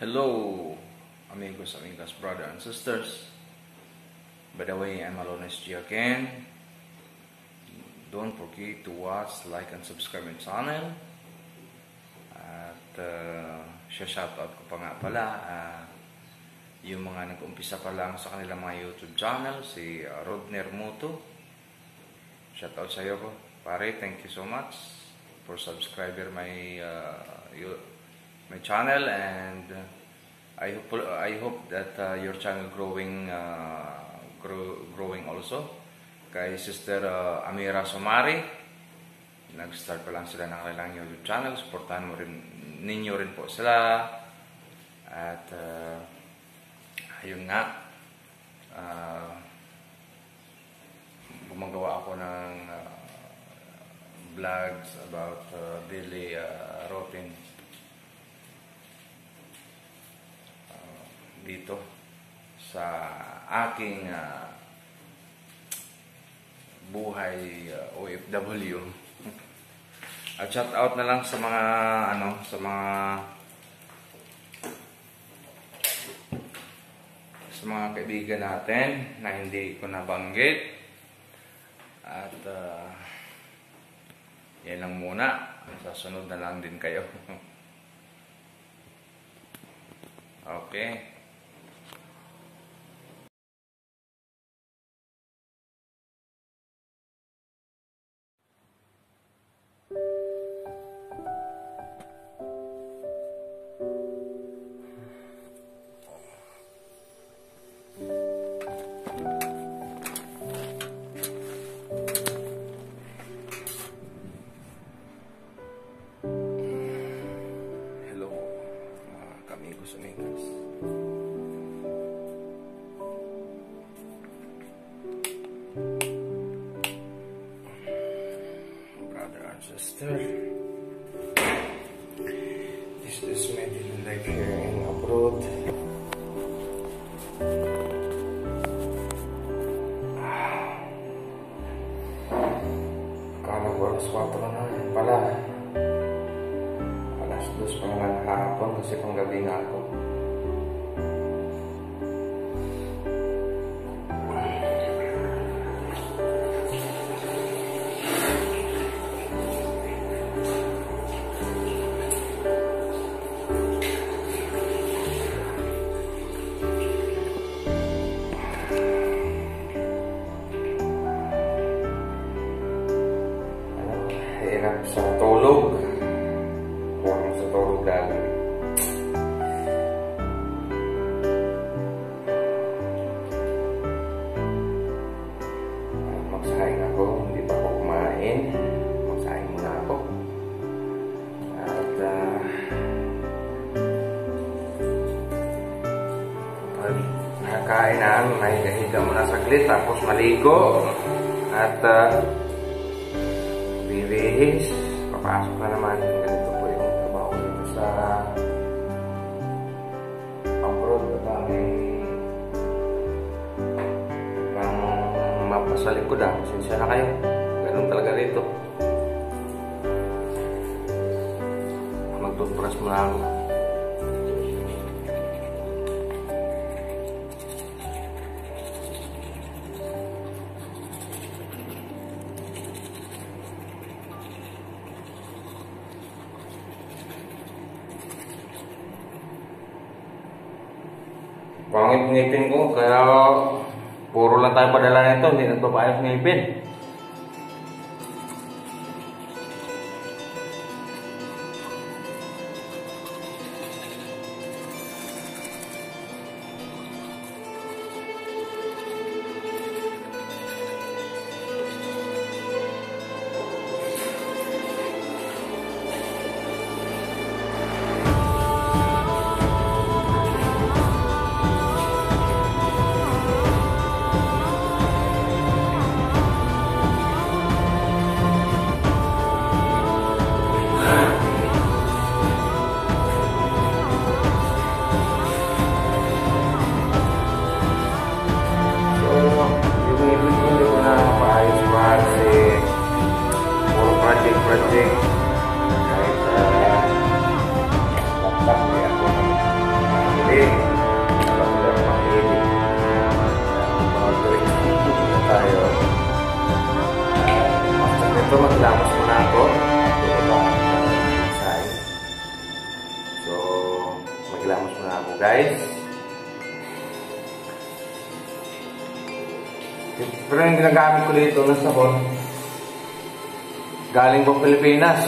Hello, amigos, amigas, brother and sisters. By the way, I'm Malunesj again. Don't forget to watch, like, and subscribe my channel. At shoutout ko pa nga pala yung mga nag-umpisa pa lang sa kanilang mga YouTube channel, si Robner Muto. Shoutout sa iyo po, pare. Thank you so much for subscribing my channel, and I hope that your channel growing also. Kay Sister Amira Sumari, nag-start pa lang sila ng kanilang YouTube channel. Supportahan mo rin, ninyo rin po sila. At ayun nga, gumagawa ako ng vlogs about daily routine dito sa aking buhay OFW. At shout out na lang sa mga kaibigan natin na hindi ko nabanggit. At yan lang muna. Sasunod na lang din kayo. Okay. Sister, this is my daily life here in abroad. Akala ko alas 4 na pala. Alas 2 pa naman hapon kasi panggabi nga ako. Sa tulog, huwag sa tulog lalo. Magsahin ako, hindi pa ako kumain. Magsahin muna ako. At nakakainan, may gahiga muna saglit, tapos maligo. At bibihis, papasok na naman. Ganito po yung trabaho dito sa abroad. Ibang mapasalikod ah, sinsya na kayo. Ganun talaga dito. Magtutupras mo lang. Pangit ngipin ko, kaya puro lang tayo padala nito, hindi nagpapayos ngipin. Ilamos muna ako, guys. Pero yung ginagamit ko dito ng sabon, galing po Pilipinas.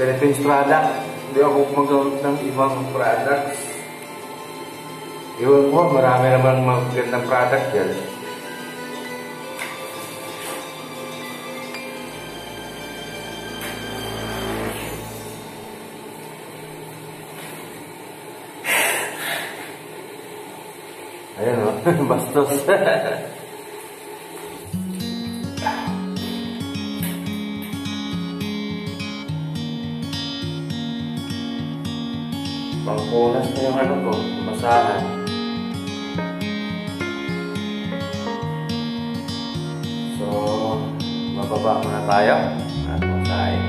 Philippines product. Hindi ako magamit ng ibang products. Iwan ko, marami namang magandang product dyan. Ayan o, bastos. Pangkunas na yung ano ko, masahan. So, mababa muna tayo at magkain.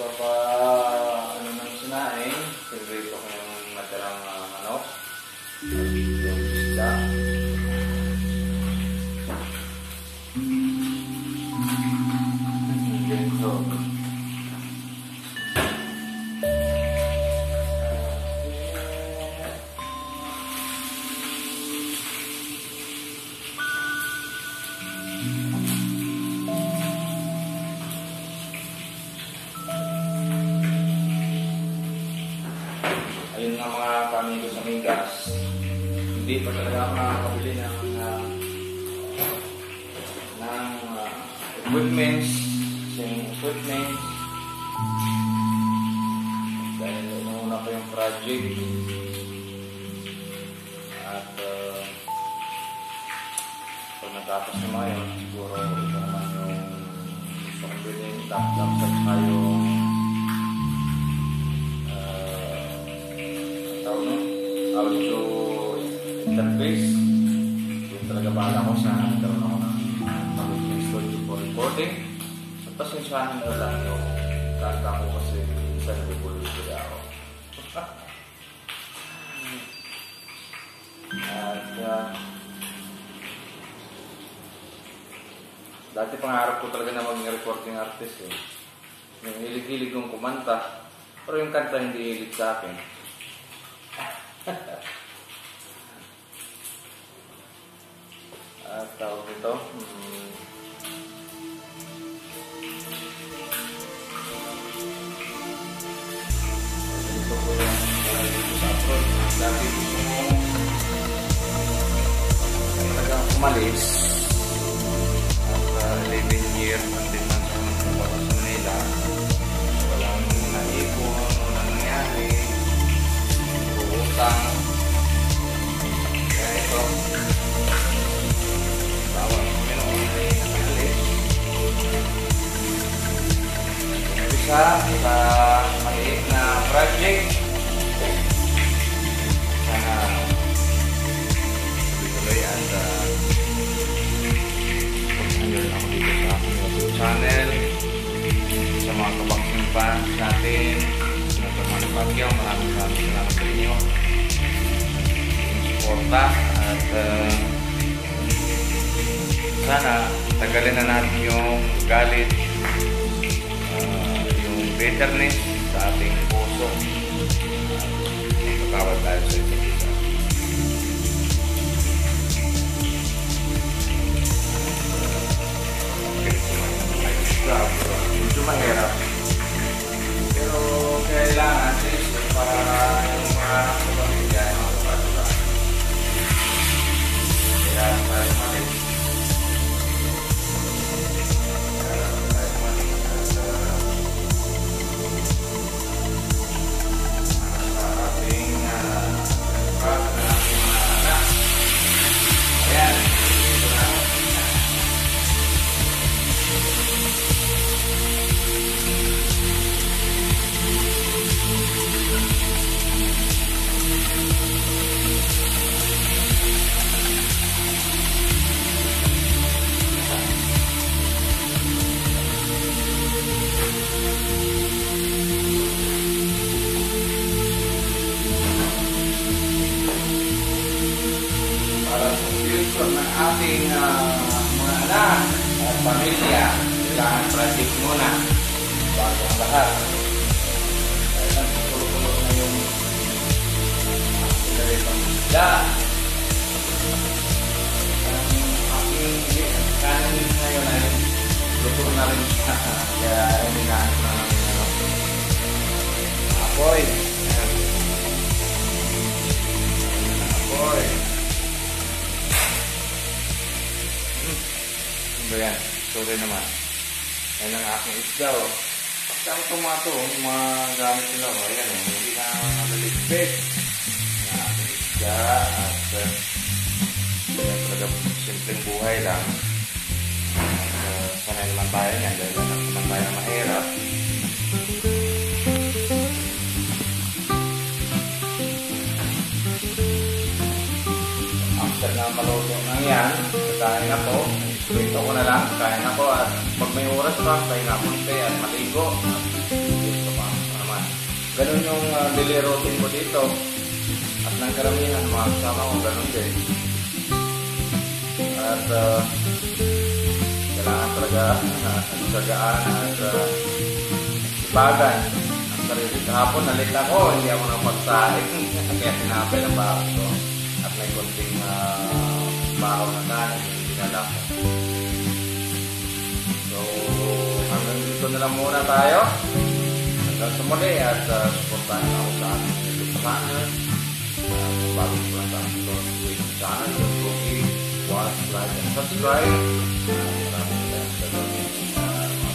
Papa, ano nang sinain, sinabrito ko yung matirang manok. Yung isda. Hindi pa talaga makakabili ng equipments, same equipments. Dahil nauna ko yung project at pag natapos naman yun, siguro ito naman yung pagbilin, tap-tap sa tayo audio interface. Yung talaga bahala ko sa nagkaroon ako ng Malunesj audio for recording. At pasensyahan nyo lang yung kanta ko kasi minsan nagpupuloy sila ako. At dati pangarap ko talaga na maging recording artist eh. Yung hilig-hilig kong kumanta, pero yung kanta hindi hilig sa akin. At tawag ito ito po yung sapron. Dati gusto kong talagang umalis at 11 years natin nagpapakos sa Manila. Walang naipon, walang nangyari, buutang. Kaya ito kita maliit na project. Sana tuloy at pag-anyon ako dito sa aking YouTube channel, sa mga kabaksing fans natin, sa mga bagyaw, maraming maraming salamat sa inyo yung suporta at sana tagalin na natin yung galit, yung bitterness sa ating puso. Magpapawad tayo sa ito. Medyo mahirap. Pero kailangan para yung mga kapamilya ay makapagawa. Kailangan para yung mga ating mga anak at pamilya, kailangan project muna bago ang lahat. Kaya nagtutulog-tulog na yung pagkakita ang aking kanin ngayon ay luto na rin siya. Kaya inaanap na namin apoy. Ayan, sorry naman. Ayan ang aking isda o. Saka tomato, magamit sila o. Ayan, hindi na naliligpit. Ayan ang aking isda at talaga simpleng buhay lang. At sanay naman tayo niyan dahil naman tayo na mahirap. After na maluto na yan, kakain ako. Ito ko na lang, kaya na ko at pag may oras pa, kaya na punti at maligo. Ganun yung bilirotin mo dito. At ng karamihan, mga kasama ko, ganun din. At kailangan talaga nagsagaan at ibagan ang sarili. Kahapon, nalit ako, hindi ako nang magsaing. Kaya sinapay ng baon ko. At may konting baon na kanin, hindi nala ko. So, hanggang dito na lang muna tayo. Hanggang sa muli at supportahan ako sa ating YouTube channel. Bago ko lang sa ating YouTube channel, don't forget to like and subscribe. Maraming lang sa mga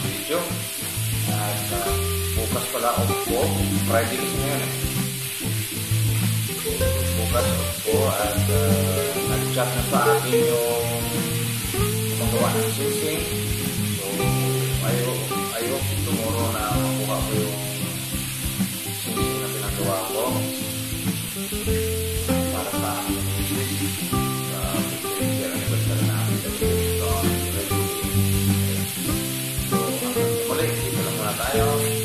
video. At bukas pala ako, Friday ngayon eh. Bukas ako at nag-chat na sa akin yung magawa ng sisig. I hope tomorrow na makuha ko yung sisig na pinagawa ko para sa akin sa picture anniversary namin sa Pilipinas. So, hanggang muli, dito lang muna tayo.